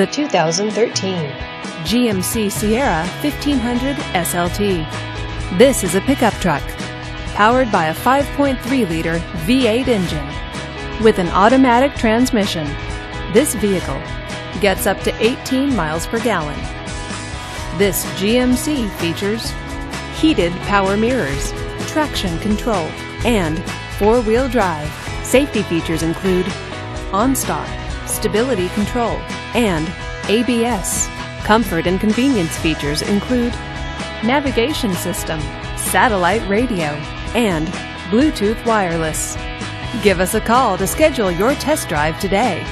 The 2013 GMC Sierra 1500 SLT. This is a pickup truck powered by a 5.3-liter V8 engine with an automatic transmission. This vehicle gets up to 18 miles per gallon. This GMC features heated power mirrors, traction control, and four-wheel drive. Safety features include OnStar, stability control, and ABS. Comfort and convenience features include navigation system, satellite radio, and Bluetooth wireless. Give us a call to schedule your test drive today.